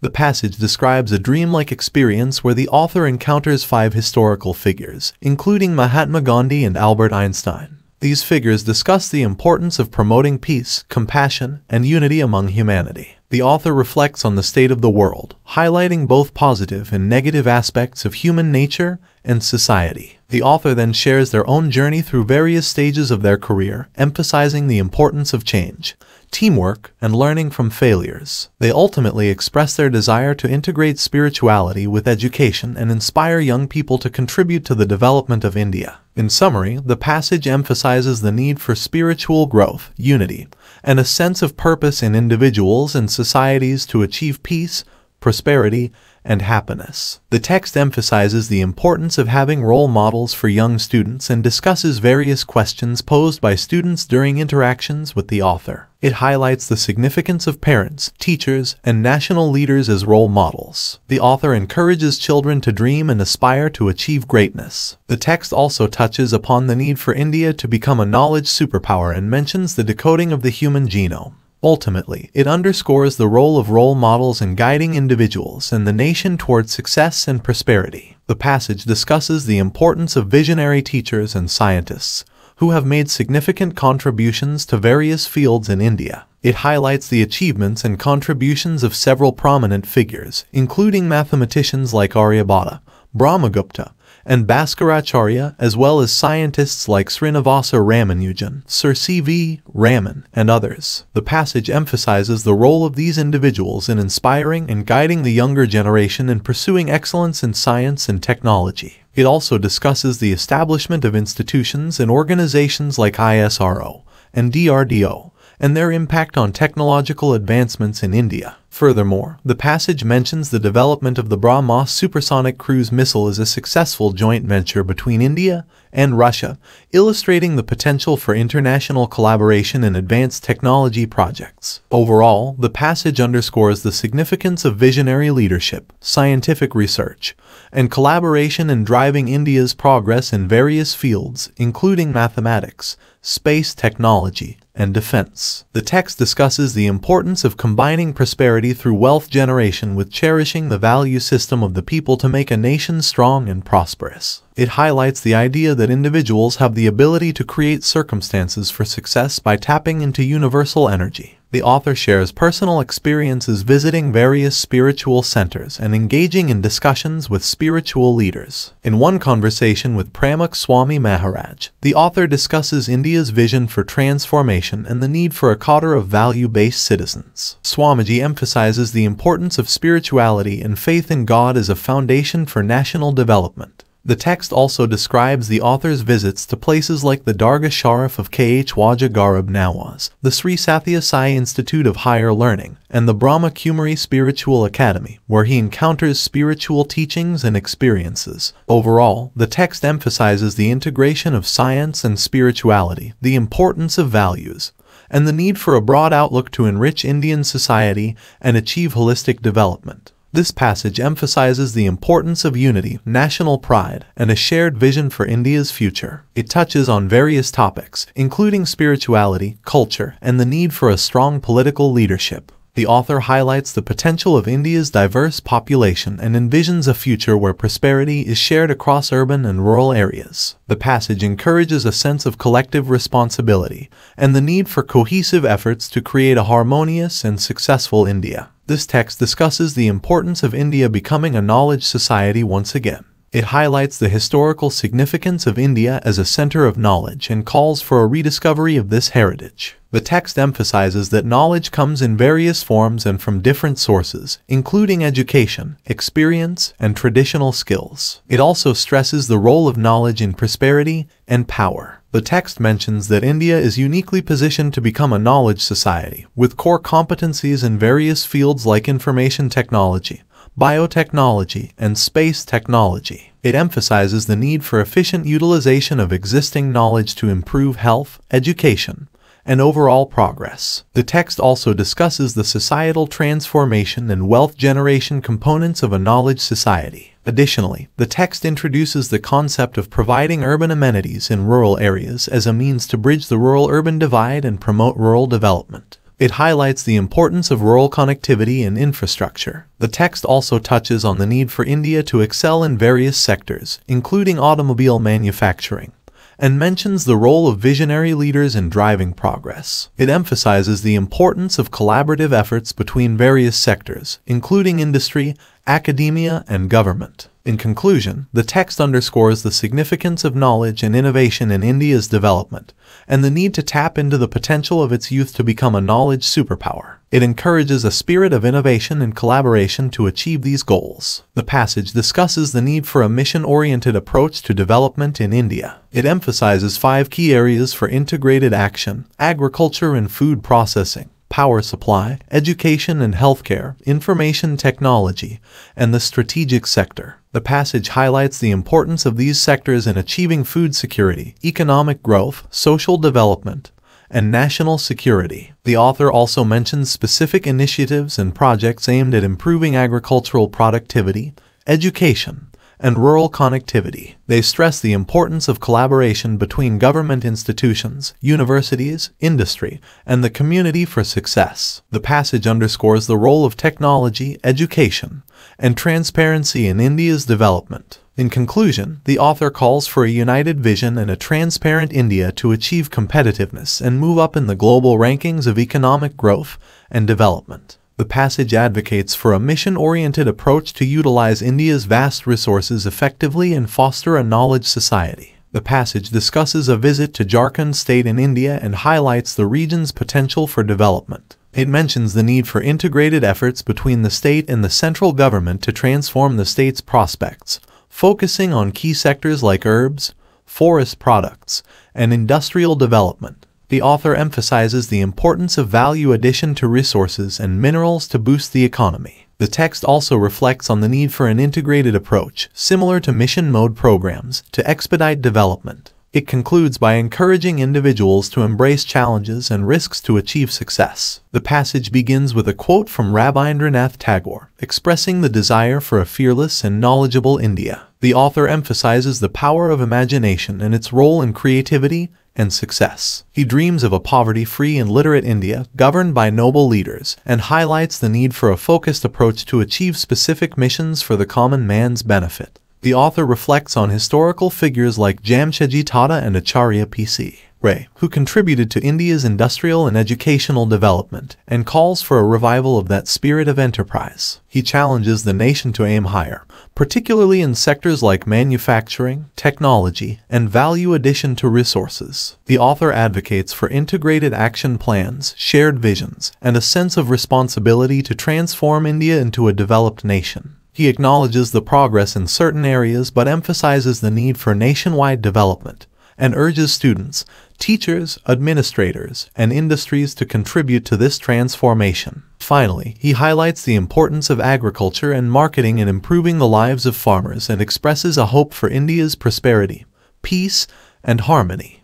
The passage describes a dreamlike experience where the author encounters 5 historical figures, including Mahatma Gandhi and Albert Einstein. These figures discuss the importance of promoting peace, compassion, and unity among humanity. The author reflects on the state of the world, highlighting both positive and negative aspects of human nature and society. The author then shares their own journey through various stages of their career, emphasizing the importance of change, teamwork, and learning from failures. They ultimately express their desire to integrate spirituality with education and inspire young people to contribute to the development of India. In summary, the passage emphasizes the need for spiritual growth, unity, and a sense of purpose in individuals and societies to achieve peace, prosperity, and happiness. The text emphasizes the importance of having role models for young students and discusses various questions posed by students during interactions with the author. It highlights the significance of parents, teachers, and national leaders as role models. The author encourages children to dream and aspire to achieve greatness. The text also touches upon the need for India to become a knowledge superpower and mentions the decoding of the human genome. Ultimately, it underscores the role of role models in guiding individuals and the nation towards success and prosperity. The passage discusses the importance of visionary teachers and scientists, who have made significant contributions to various fields in India. It highlights the achievements and contributions of several prominent figures, including mathematicians like Aryabhata, Brahmagupta, and Bhaskaracharya, as well as scientists like Srinivasa Ramanujan, Sir C. V. Raman, and others. The passage emphasizes the role of these individuals in inspiring and guiding the younger generation in pursuing excellence in science and technology. It also discusses the establishment of institutions and organizations like ISRO and DRDO, and their impact on technological advancements in India. Furthermore, the passage mentions the development of the BrahMos supersonic cruise missile as a successful joint venture between India and Russia, illustrating the potential for international collaboration in advanced technology projects. Overall, the passage underscores the significance of visionary leadership, scientific research, and collaboration in driving India's progress in various fields, including mathematics, space technology, and defense. The text discusses the importance of combining prosperity through wealth generation with cherishing the value system of the people to make a nation strong and prosperous. It highlights the idea that individuals have the ability to create circumstances for success by tapping into universal energy. The author shares personal experiences visiting various spiritual centers and engaging in discussions with spiritual leaders. In one conversation with Pramukh Swami Maharaj, the author discusses India's vision for transformation and the need for a cadre of value-based citizens. Swamiji emphasizes the importance of spirituality and faith in God as a foundation for national development. The text also describes the author's visits to places like the Dargah Sharif of Khwaja Garab Nawaz, the Sri Sathya Sai Institute of Higher Learning, and the Brahma Kumari Spiritual Academy, where he encounters spiritual teachings and experiences. Overall, the text emphasizes the integration of science and spirituality, the importance of values, and the need for a broad outlook to enrich Indian society and achieve holistic development. This passage emphasizes the importance of unity, national pride, and a shared vision for India's future. It touches on various topics, including spirituality, culture, and the need for a strong political leadership. The author highlights the potential of India's diverse population and envisions a future where prosperity is shared across urban and rural areas. The passage encourages a sense of collective responsibility and the need for cohesive efforts to create a harmonious and successful India. This text discusses the importance of India becoming a knowledge society once again. It highlights the historical significance of India as a center of knowledge and calls for a rediscovery of this heritage. The text emphasizes that knowledge comes in various forms and from different sources, including education, experience, and traditional skills. It also stresses the role of knowledge in prosperity and power. The text mentions that India is uniquely positioned to become a knowledge society, with core competencies in various fields like information technology, biotechnology, and space technology. It emphasizes the need for efficient utilization of existing knowledge to improve health, education, and overall progress. The text also discusses the societal transformation and wealth generation components of a knowledge society. Additionally, the text introduces the concept of providing urban amenities in rural areas as a means to bridge the rural-urban divide and promote rural development. It highlights the importance of rural connectivity and infrastructure. The text also touches on the need for India to excel in various sectors, including automobile manufacturing, and mentions the role of visionary leaders in driving progress. It emphasizes the importance of collaborative efforts between various sectors, including industry, academia, and government. In conclusion, the text underscores the significance of knowledge and innovation in India's development, and the need to tap into the potential of its youth to become a knowledge superpower. It encourages a spirit of innovation and collaboration to achieve these goals. The passage discusses the need for a mission-oriented approach to development in India. It emphasizes 5 key areas for integrated action: agriculture and food processing, power supply, education and healthcare, information technology, and the strategic sector. The passage highlights the importance of these sectors in achieving food security, economic growth, social development, and national security. The author also mentions specific initiatives and projects aimed at improving agricultural productivity, education, and rural connectivity. They stress the importance of collaboration between government institutions, universities, industry, and the community for success. The passage underscores the role of technology, education, and transparency in India's development. In conclusion, the author calls for a united vision and a transparent India to achieve competitiveness and move up in the global rankings of economic growth and development. The passage advocates for a mission-oriented approach to utilize India's vast resources effectively and foster a knowledge society. The passage discusses a visit to Jharkhand state in India and highlights the region's potential for development. It mentions the need for integrated efforts between the state and the central government to transform the state's prospects, focusing on key sectors like herbs, forest products, and industrial development. The author emphasizes the importance of value addition to resources and minerals to boost the economy. The text also reflects on the need for an integrated approach, similar to mission mode programs, to expedite development. It concludes by encouraging individuals to embrace challenges and risks to achieve success. The passage begins with a quote from Rabindranath Tagore, expressing the desire for a fearless and knowledgeable India. The author emphasizes the power of imagination and its role in creativity and success. He dreams of a poverty-free and literate India governed by noble leaders, and highlights the need for a focused approach to achieve specific missions for the common man's benefit. The author reflects on historical figures like Jamshedji Tata and Acharya PC. Ray, who contributed to India's industrial and educational development, and calls for a revival of that spirit of enterprise. He challenges the nation to aim higher, particularly in sectors like manufacturing, technology, and value addition to resources. The author advocates for integrated action plans, shared visions, and a sense of responsibility to transform India into a developed nation. He acknowledges the progress in certain areas but emphasizes the need for nationwide development, and urges students, teachers, administrators, and industries to contribute to this transformation. Finally, he highlights the importance of agriculture and marketing in improving the lives of farmers and expresses a hope for India's prosperity, peace, and harmony.